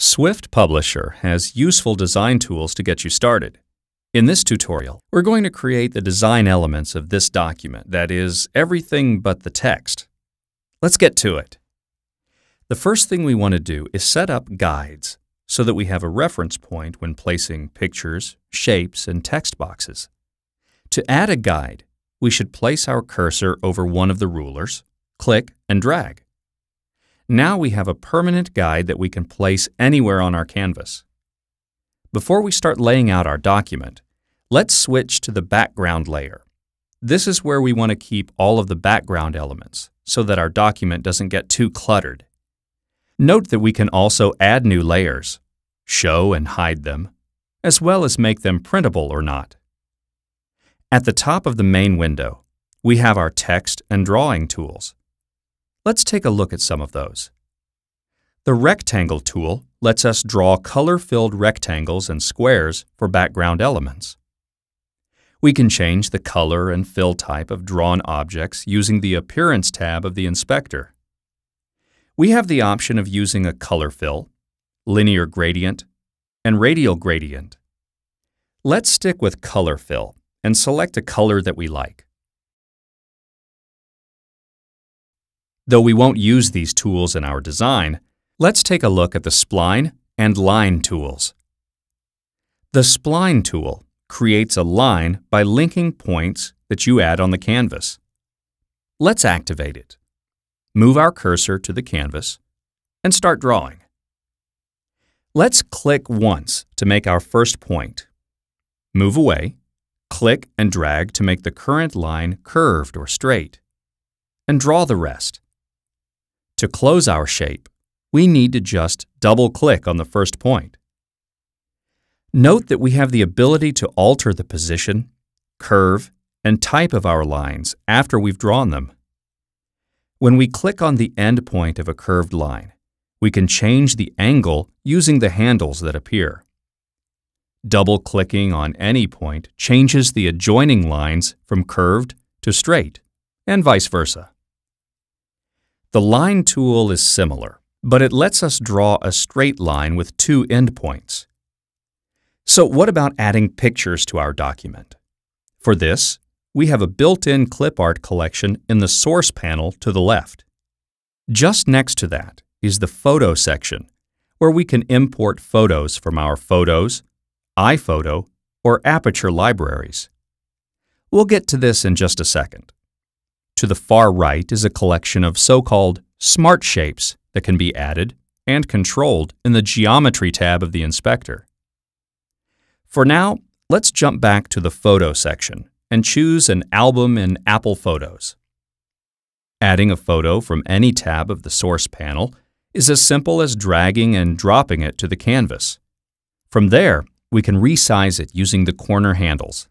Swift Publisher has useful design tools to get you started. In this tutorial, we're going to create the design elements of this document, that is, everything but the text. Let's get to it. The first thing we want to do is set up guides so that we have a reference point when placing pictures, shapes, and text boxes. To add a guide, we should place our cursor over one of the rulers, click, and drag. Now we have a permanent guide that we can place anywhere on our canvas. Before we start laying out our document, let's switch to the background layer. This is where we want to keep all of the background elements so that our document doesn't get too cluttered. Note that we can also add new layers, show and hide them, as well as make them printable or not. At the top of the main window, we have our text and drawing tools. Let's take a look at some of those. The Rectangle tool lets us draw color-filled rectangles and squares for background elements. We can change the color and fill type of drawn objects using the Appearance tab of the Inspector. We have the option of using a color fill, linear gradient, and radial gradient. Let's stick with color fill and select a color that we like. Though we won't use these tools in our design, let's take a look at the Spline and Line tools. The Spline tool creates a line by linking points that you add on the canvas. Let's activate it. Move our cursor to the canvas and start drawing. Let's click once to make our first point. Move away, click and drag to make the current line curved or straight, and draw the rest. To close our shape, we need to just double-click on the first point. Note that we have the ability to alter the position, curve, and type of our lines after we've drawn them. When we click on the end point of a curved line, we can change the angle using the handles that appear. Double-clicking on any point changes the adjoining lines from curved to straight, and vice versa. The Line tool is similar, but it lets us draw a straight line with two endpoints. So what about adding pictures to our document? For this, we have a built-in clip art collection in the source panel to the left. Just next to that is the Photo section, where we can import photos from our Photos, iPhoto, or Aperture libraries. We'll get to this in just a second. To the far right is a collection of so-called smart shapes that can be added and controlled in the Geometry tab of the Inspector. For now, let's jump back to the Photo section and choose an album in Apple Photos. Adding a photo from any tab of the source panel is as simple as dragging and dropping it to the canvas. From there, we can resize it using the corner handles.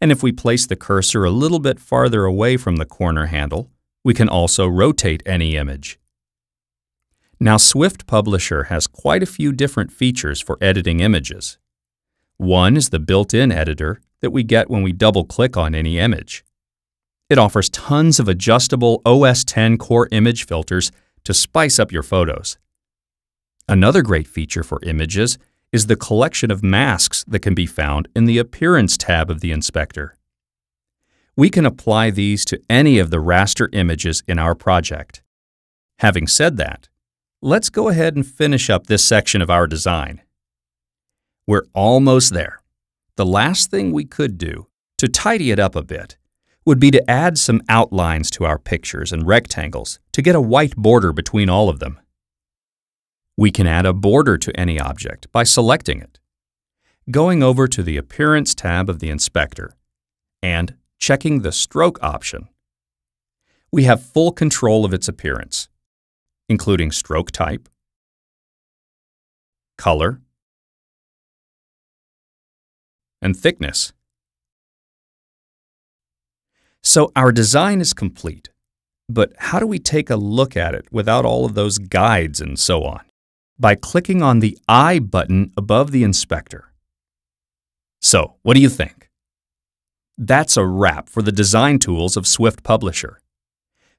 And if we place the cursor a little bit farther away from the corner handle, we can also rotate any image. Now, Swift Publisher has quite a few different features for editing images. One is the built-in editor that we get when we double-click on any image. It offers tons of adjustable OS X core image filters to spice up your photos. Another great feature for images is the collection of masks that can be found in the Appearance tab of the Inspector. We can apply these to any of the raster images in our project. Having said that, let's go ahead and finish up this section of our design. We're almost there. The last thing we could do, to tidy it up a bit, would be to add some outlines to our pictures and rectangles to get a white border between all of them. We can add a border to any object by selecting it, going over to the Appearance tab of the Inspector, and checking the Stroke option. We have full control of its appearance, including stroke type, color, and thickness. So our design is complete, but how do we take a look at it without all of those guides and so on? By clicking on the I button above the Inspector. So, what do you think? That's a wrap for the design tools of Swift Publisher.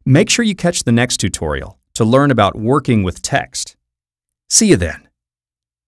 Make sure you catch the next tutorial to learn about working with text. See you then.